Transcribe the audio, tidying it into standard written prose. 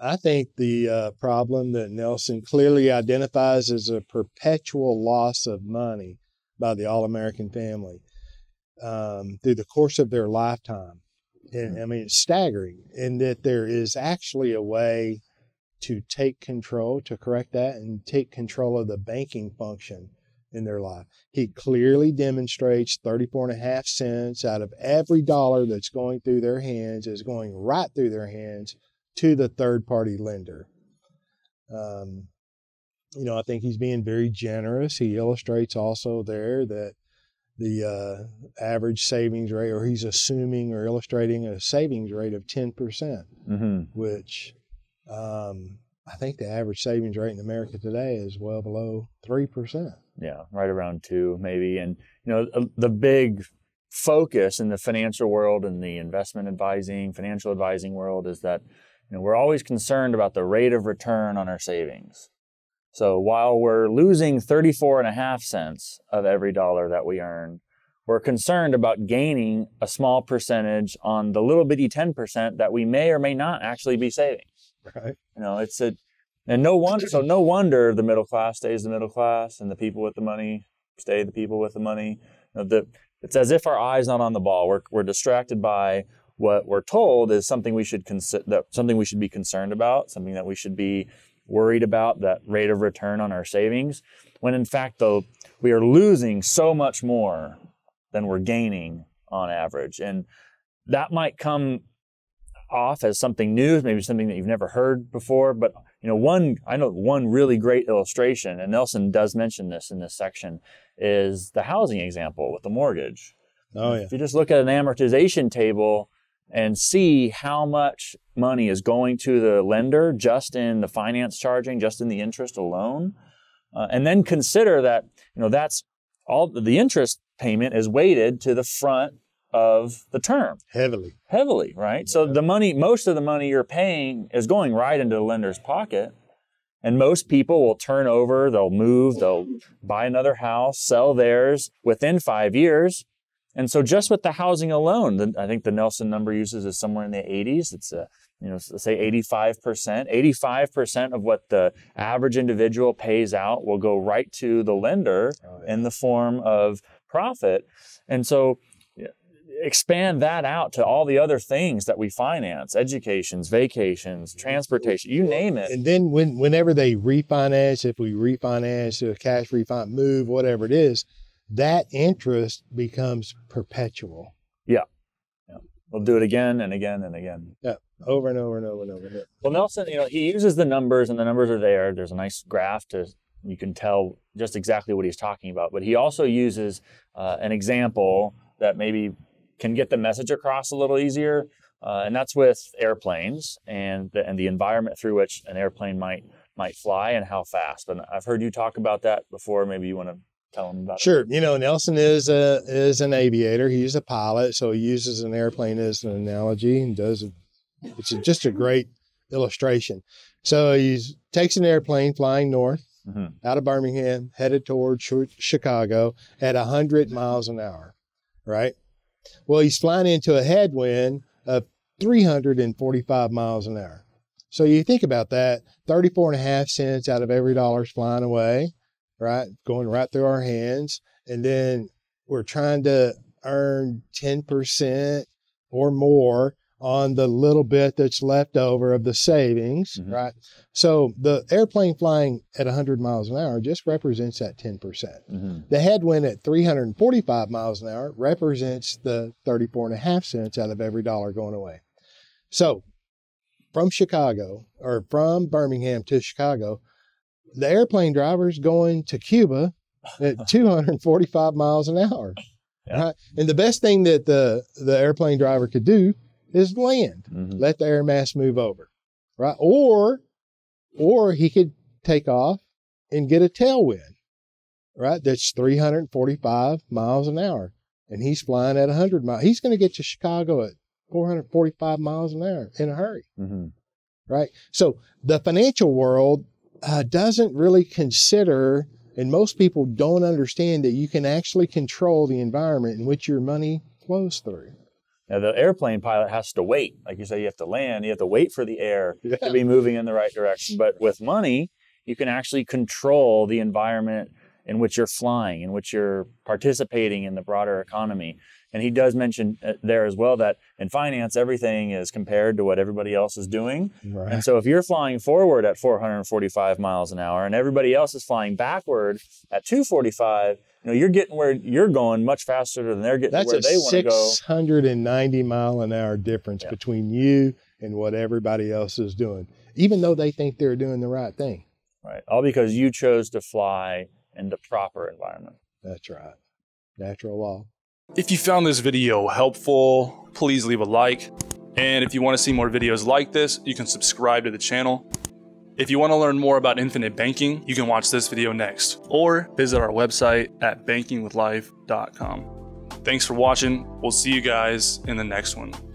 I think the problem that Nelson clearly identifies is a perpetual loss of money by the all-American family through the course of their lifetime. And I mean, it's staggering in that there is actually a way to take control, to correct that, and take control of the banking function in their life. He clearly demonstrates 34.5 cents out of every dollar that's going through their hands is going right through their hands to the third-party lender. You know, I think he's being very generous. He illustrates also there that the average savings rate, or he's assuming or illustrating a savings rate of 10%, which I think the average savings rate in America today is well below 3%. Yeah, right around 2 maybe. And, you know, the big focus in the financial world and the investment advising, financial advising world is that, you know, we're always concerned about the rate of return on our savings. So while we're losing 34.5 cents of every dollar that we earn, we're concerned about gaining a small percentage on the little bitty 10% that we may or may not actually be saving. Right. You know, it's a, and no wonder, so no wonder the middle class stays the middle class and the people with the money stay the people with the money. You know, it's as if our eye's not on the ball. We're distracted by what we're told is something we should something we should be concerned about, something that we should be worried about, that rate of return on our savings, when in fact, though, we are losing so much more than we're gaining on average. And that might come off as something new, maybe something that you've never heard before, but you know, one really great illustration, and Nelson does mention this in this section, is the housing example with the mortgage. Oh yeah. If you just look at an amortization table and see how much money is going to the lender just in the finance charging, just in the interest alone, and then consider that, you know, that's all the interest payment is weighted to the front of the term. Heavily, right? Yeah. So the money, most of the money you're paying is going right into the lender's pocket. And most people will turn over, they'll move, they'll buy another house, sell theirs within 5 years. And so just with the housing alone, I think the Nelson number uses is somewhere in the 80s. It's, you know, say 85%. 85% of what the average individual pays out will go right to the lender in the form of profit. And so expand that out to all the other things that we finance, educations, vacations, transportation, you name it. And then whenever they refinance, if we refinance to a cash refinance, move, whatever it is, that interest becomes perpetual. Yeah. We'll do it again and again and again. Yeah. Over and over and over and over. Well, Nelson, you know, he uses the numbers and the numbers are there. There's a nice graph you can tell just exactly what he's talking about. But he also uses an example that maybe can get the message across a little easier. And that's with airplanes and the environment through which an airplane might fly and how fast. And I've heard you talk about that before. Maybe you want to tell them about it. Sure. You know, Nelson is an aviator. He's a pilot, so he uses an airplane as an analogy and it's just a great illustration. So he takes an airplane flying north out of Birmingham, headed toward Chicago at 100 miles an hour, right? Well, he's flying into a headwind of 345 miles an hour. So you think about that, 34.5 cents out of every dollar is flying away, right? Going right through our hands. And then we're trying to earn 10% or more on the little bit that's left over of the savings, right? So the airplane flying at 100 miles an hour just represents that 10%. The headwind at 345 miles an hour represents the 34.5 cents out of every dollar going away. So from Birmingham to Chicago, the airplane driver's going to Cuba at 245 miles an hour. Yeah. Right? And the best thing that the airplane driver could do is land, let the air mass move over, right? Or he could take off and get a tailwind, right? That's 345 miles an hour. And he's flying at 100 miles. He's going to get to Chicago at 445 miles an hour in a hurry, right? So the financial world doesn't really consider, and most people don't understand, that you can actually control the environment in which your money flows through. Now, the airplane pilot has to wait. Like you say, you have to land. You have to wait for the air to be moving in the right direction. But with money, you can actually control the environment in which you're flying, in which you're participating in the broader economy. And he does mention there as well that in finance, everything is compared to what everybody else is doing. Right. And so if you're flying forward at 445 miles an hour and everybody else is flying backward at 245, you know, you're getting where you're going much faster than they're getting where they want to go. That's a 690 mile an hour difference between you and what everybody else is doing, even though they think they're doing the right thing. Right. All because you chose to fly in the proper environment. That's right. Natural law. If you found this video helpful, please leave a like. And if you want to see more videos like this, you can subscribe to the channel. If you want to learn more about infinite banking, you can watch this video next or visit our website at bankingwithlife.com. Thanks for watching. We'll see you guys in the next one.